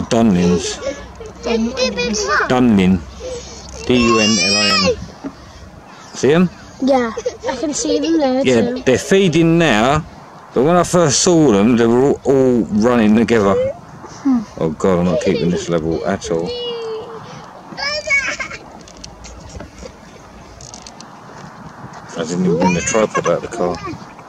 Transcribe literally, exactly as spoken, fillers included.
or Dunlins. Dunlin. D U N L I N. See them? Yeah, I can see them there yeah, too. Yeah, they're feeding now, but when I first saw them, they were all, all running together. Hmm. Oh God, I'm not keeping this level at all. I didn't even bring the tripod out of the car.